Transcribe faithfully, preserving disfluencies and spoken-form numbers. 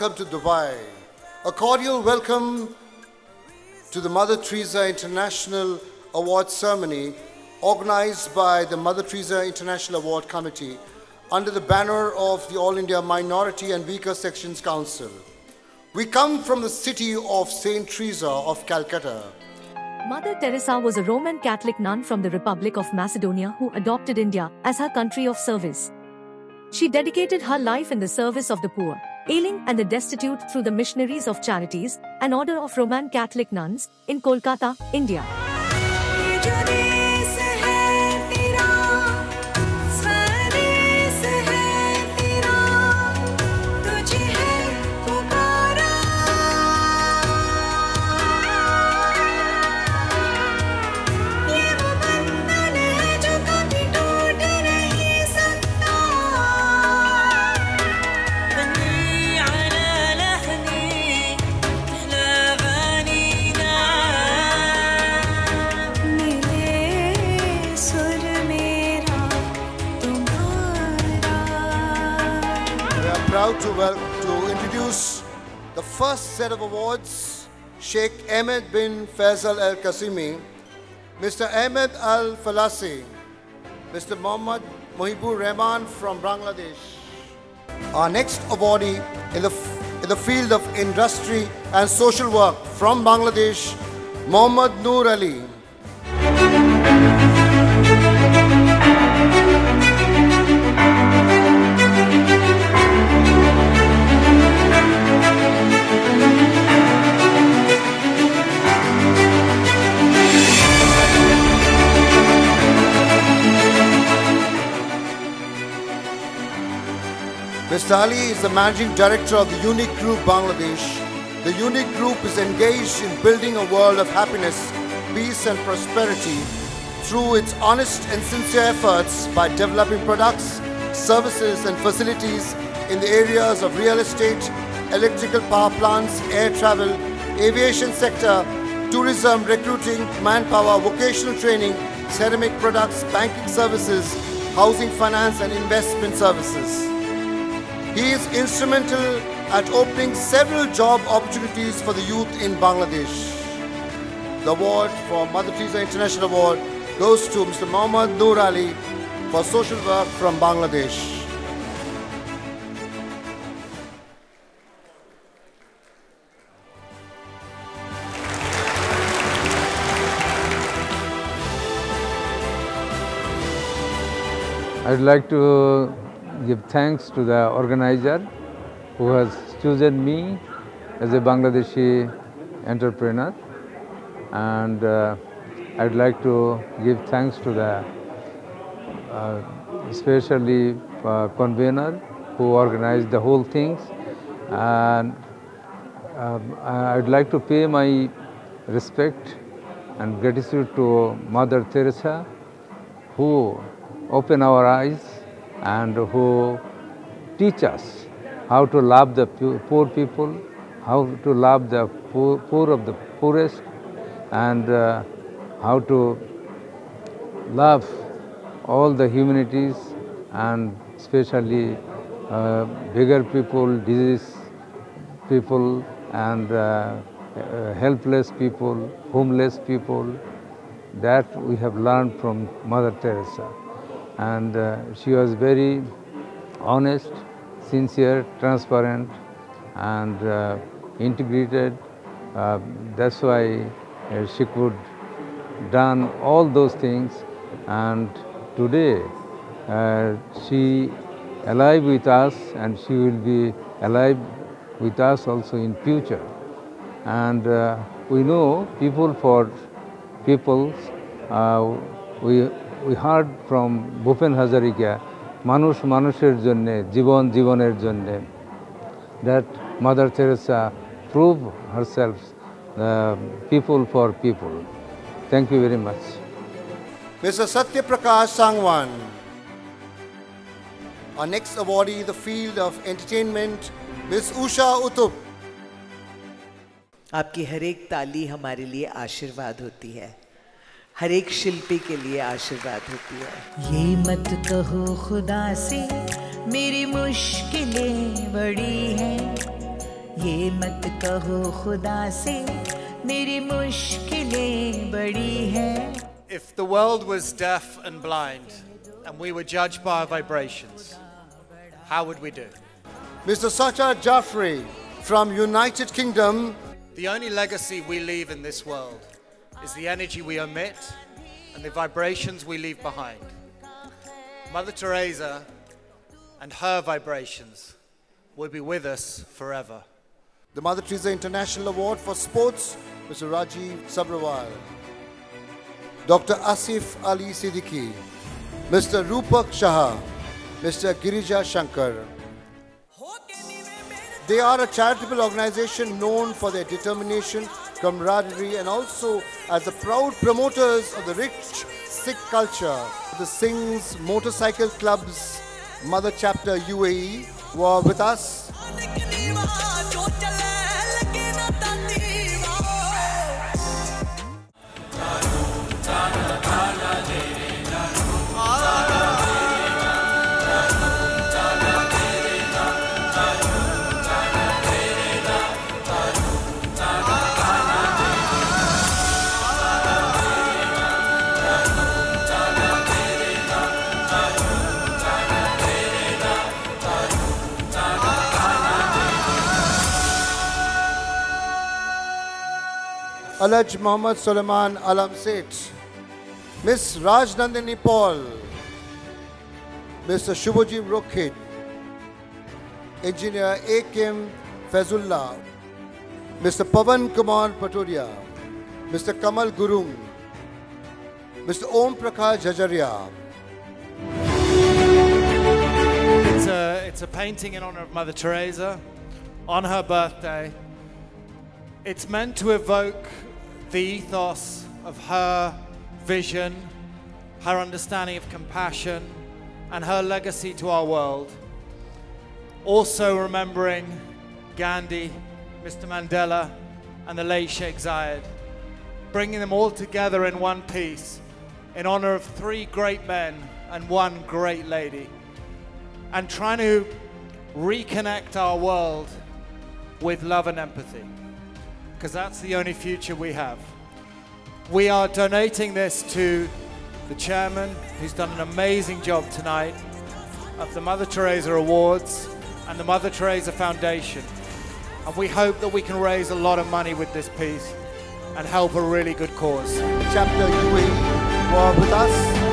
welcome to Dubai. A cordial welcome to the Mother Teresa International Award Ceremony organized by the Mother Teresa International Award Committee under the banner of the All India Minority and Weaker Sections Council. We come from the city of Saint Teresa of Calcutta. Mother Teresa was a Roman Catholic nun from the Republic of Macedonia who adopted India as her country of service. She dedicated her life in the service of the poor, ailing and the destitute through the Missionaries of Charity, an order of Roman Catholic nuns, in Kolkata, India. To, well, to introduce the first set of awards, Sheikh Ahmed bin Faisal Al-Qasimi, Mister Ahmed Al-Falasi, Mister Mohammad Mohibu Rahman from Bangladesh. Our next awardee in the, in the field of industry and social work from Bangladesh, Mohd. Noor Ali. Mister Ali is the Managing Director of the Unique Group Bangladesh. The Unique Group is engaged in building a world of happiness, peace and prosperity through its honest and sincere efforts by developing products, services and facilities in the areas of real estate, electrical power plants, air travel, aviation sector, tourism, recruiting, manpower, vocational training, ceramic products, banking services, housing finance and investment services. He is instrumental at opening several job opportunities for the youth in Bangladesh. The award for Mother Teresa International Award goes to Mister Mohd. Noor Ali for social work from Bangladesh. I'd like to give thanks to the organizer who has chosen me as a Bangladeshi entrepreneur, and uh, I'd like to give thanks to the uh, especially uh, convener who organized the whole things, and um, I'd like to pay my respect and gratitude to Mother Teresa, who opened our eyes and who teach us how to love the poor people, how to love the poor, poor of the poorest, and uh, how to love all the humanities, and especially uh, beggar people, disease people, and uh, helpless people, homeless people. That we have learned from Mother Teresa. And uh, she was very honest, sincere, transparent, and uh, integrated. Uh, that's why uh, she could done all those things. And today, uh, she alive with us, and she will be alive with us also in future. And uh, we know people for people. Uh, we. We heard from Bhupen Hazarika, Manush Manusher Jonne, Jibon Jiboner Jonne, that Mother Teresa proved herself uh, people for people. Thank you very much. Mister Sathya Prakash Sangwan. Our next awardee in the field of entertainment, Miss Usha Uthup. आपकी हर एक ताली हमारे लिए आशीर्वाद होती है. हर एक शिल्पी के लिए आशीर्वाद होती है. ये मत कहो खुदा से मेरी मुश्किलें बड़ी हैं, ये मत कहो खुदा से मेरी मुश्किलें बड़ी हैं. If the world was deaf and blind and we were judged by our vibrations, how would we do? Mister Sachar Jaffrey from United Kingdom. The only legacy we leave in this world is the energy we emit and the vibrations we leave behind. Mother Teresa and her vibrations will be with us forever. The Mother Teresa International Award for Sports, Mister Raji Sabrawal. Doctor Asif Ali Siddiqui, Mister Rupak Shah, Mister Girija Shankar. They are a charitable organization known for their determination, camaraderie and also as the proud promoters of the rich Sikh culture. The Singh's Motorcycle Club's Mother Chapter U A E were with us. Alaj Muhammad Suleiman Alam Seth, Miss Rajnandini Paul, Mister Shubhajim Rukhid, Engineer A K Fazulla, Mister Pavan Kumar Paturia, Mister Kamal Gurung, Mister Om Prakash Jajaria. It's a, it's a painting in honor of Mother Teresa on her birthday. It's meant to evoke the ethos of her vision, her understanding of compassion, and her legacy to our world. Also remembering Gandhi, Mister Mandela, and the late Sheikh Zayed, bringing them all together in one piece in honor of three great men and one great lady, and trying to reconnect our world with love and empathy, because that's the only future we have. We are donating this to the chairman, who's done an amazing job tonight, of the Mother Teresa Awards and the Mother Teresa Foundation. And we hope that we can raise a lot of money with this piece and help a really good cause. Chapter U A E were with us.